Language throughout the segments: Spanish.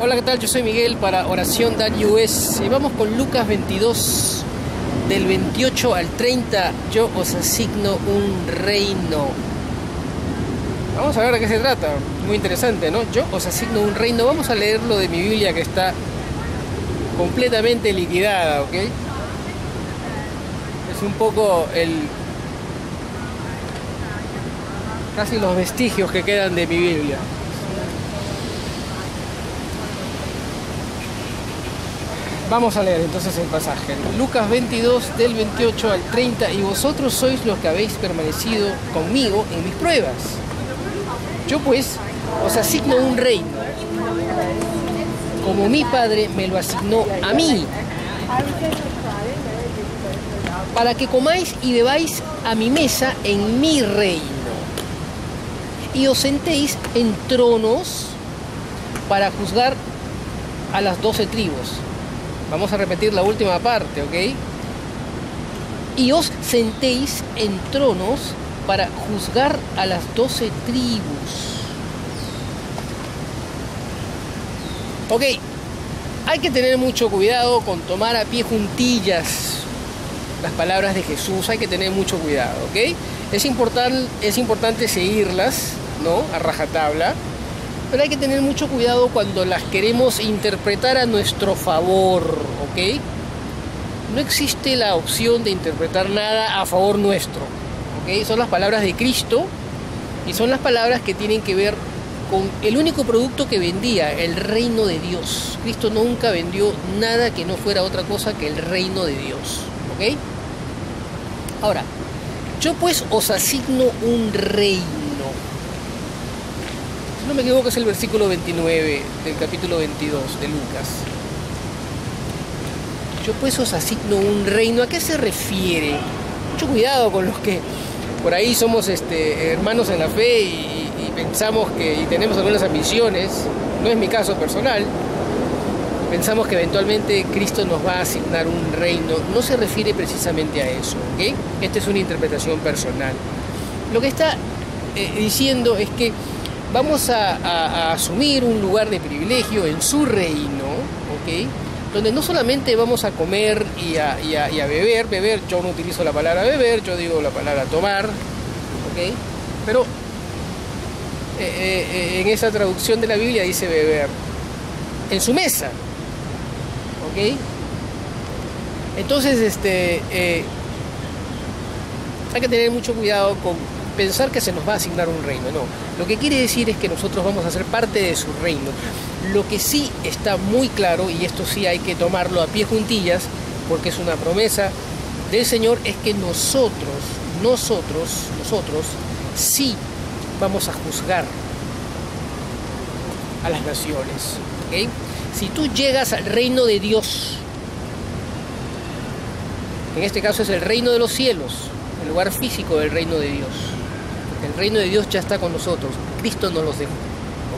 Hola, ¿qué tal? Yo soy Miguel para Oración.US y vamos con Lucas 22, del 28 al 30, yo os asigno un reino. Vamos a ver de qué se trata, muy interesante, ¿no? Yo os asigno un reino, vamos a leerlo de mi Biblia que está completamente liquidada, ¿ok? Es un poco casi los vestigios que quedan de mi Biblia. Vamos a leer entonces el pasaje. Lucas 22, del 28 al 30. Y vosotros sois los que habéis permanecido conmigo en mis pruebas. Yo pues os asigno un reino, como mi Padre me lo asignó a mí, para que comáis y bebáis a mi mesa en mi reino, y os sentéis en tronos para juzgar a las 12 tribus. Vamos a repetir la última parte, ¿ok? Y os sentéis en tronos para juzgar a las 12 tribus. Ok, hay que tener mucho cuidado con tomar a pie juntillas las palabras de Jesús, hay que tener mucho cuidado, ¿ok? Es importante seguirlas, ¿no? A rajatabla. Pero hay que tener mucho cuidado cuando las queremos interpretar a nuestro favor, ¿ok? No existe la opción de interpretar nada a favor nuestro, ¿ok? Son las palabras de Cristo y son las palabras que tienen que ver con el único producto que vendía, el reino de Dios. Cristo nunca vendió nada que no fuera otra cosa que el reino de Dios, ¿ok? Ahora, yo pues os asigno un reino. No me equivoco, es el versículo 29 del capítulo 22 de Lucas. Yo pues os asigno un reino. ¿A qué se refiere? Mucho cuidado con los que por ahí somos hermanos en la fe y pensamos que tenemos algunas ambiciones. No es mi caso personal. Pensamos que eventualmente Cristo nos va a asignar un reino. No se refiere precisamente a eso, ¿ok? Esta es una interpretación personal. Lo que está diciendo es que vamos a asumir un lugar de privilegio en su reino, ¿ok? Donde no solamente vamos a comer y a beber, yo no utilizo la palabra beber, yo digo la palabra tomar, ¿ok? Pero en esa traducción de la Biblia dice beber, en su mesa, ¿ok? Entonces, hay que tener mucho cuidado con pensar que se nos va a asignar un reino, no. Lo que quiere decir es que nosotros vamos a ser parte de su reino. Lo que sí está muy claro, y esto sí hay que tomarlo a pie juntillas, porque es una promesa del Señor, es que nosotros sí vamos a juzgar a las naciones, ¿ok? Si tú llegas al reino de Dios, en este caso es el reino de los cielos, el lugar físico del reino de Dios. El reino de Dios ya está con nosotros. Cristo nos los dejó,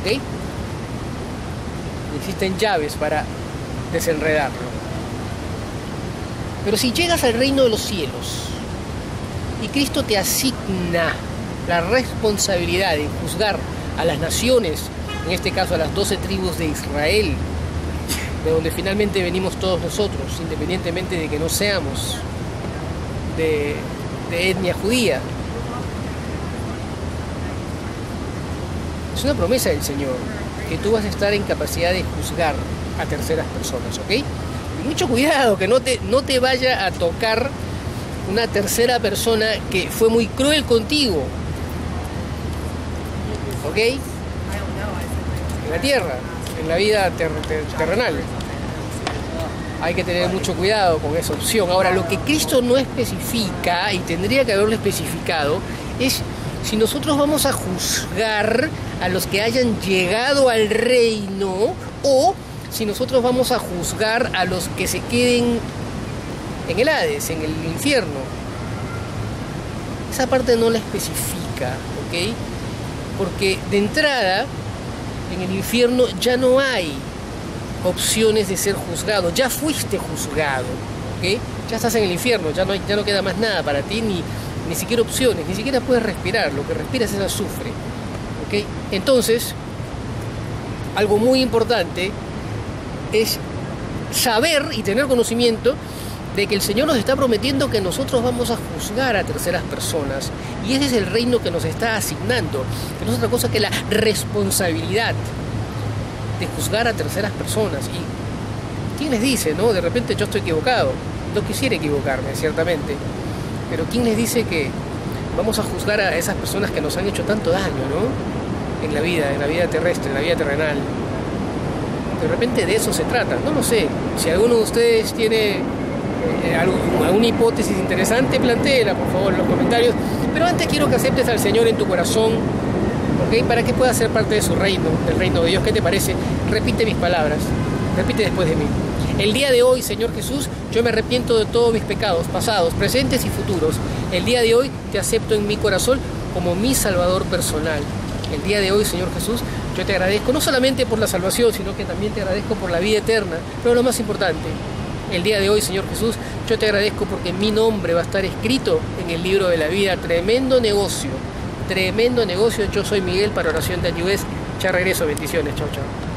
¿ok? Existen llaves para desenredarlo. Pero si llegas al reino de los cielos y Cristo te asigna la responsabilidad de juzgar a las naciones, en este caso a las 12 tribus de Israel, de donde finalmente venimos todos nosotros, independientemente de que no seamos de etnia judía. Es una promesa del Señor, que tú vas a estar en capacidad de juzgar a terceras personas, ¿ok? Y mucho cuidado, que no te vaya a tocar una tercera persona que fue muy cruel contigo, ¿ok? En la tierra, en la vida terrenal. Hay que tener mucho cuidado con esa opción. Ahora, lo que Cristo no especifica, y tendría que haberlo especificado, es si nosotros vamos a juzgar a los que hayan llegado al reino o si nosotros vamos a juzgar a los que se queden en el Hades, en el infierno. Esa parte no la especifica, ¿ok? Porque de entrada, en el infierno ya no hay opciones de ser juzgado. Ya fuiste juzgado, ¿ok? Ya estás en el infierno, ya no queda más nada para ti, ni siquiera opciones, ni siquiera puedes respirar. Lo que respiras es azufre, ¿ok? Entonces, algo muy importante es saber y tener conocimiento de que el Señor nos está prometiendo que nosotros vamos a juzgar a terceras personas, y ese es el reino que nos está asignando, que no es otra cosa que la responsabilidad de juzgar a terceras personas. Y ¿quién les dice, no? De repente yo estoy equivocado, no quisiera equivocarme, ciertamente, pero ¿quién les dice que vamos a juzgar a esas personas que nos han hecho tanto daño, ¿no? En la vida terrestre, en la vida terrenal? De repente de eso se trata, no lo sé. Si alguno de ustedes tiene alguna hipótesis interesante, plantéela por favor en los comentarios. Pero antes quiero que aceptes al Señor en tu corazón, ¿ok? Para que puedas ser parte de su reino, del reino de Dios. ¿Qué te parece? Repite mis palabras, repite después de mí. El día de hoy, Señor Jesús, yo me arrepiento de todos mis pecados, pasados, presentes y futuros. El día de hoy te acepto en mi corazón como mi Salvador personal. El día de hoy, Señor Jesús, yo te agradezco no solamente por la salvación, sino que también te agradezco por la vida eterna. Pero lo más importante, el día de hoy, Señor Jesús, yo te agradezco porque mi nombre va a estar escrito en el libro de la vida. Tremendo negocio, tremendo negocio. Yo soy Miguel para Oración.US. Ya regreso, bendiciones, chao, chao.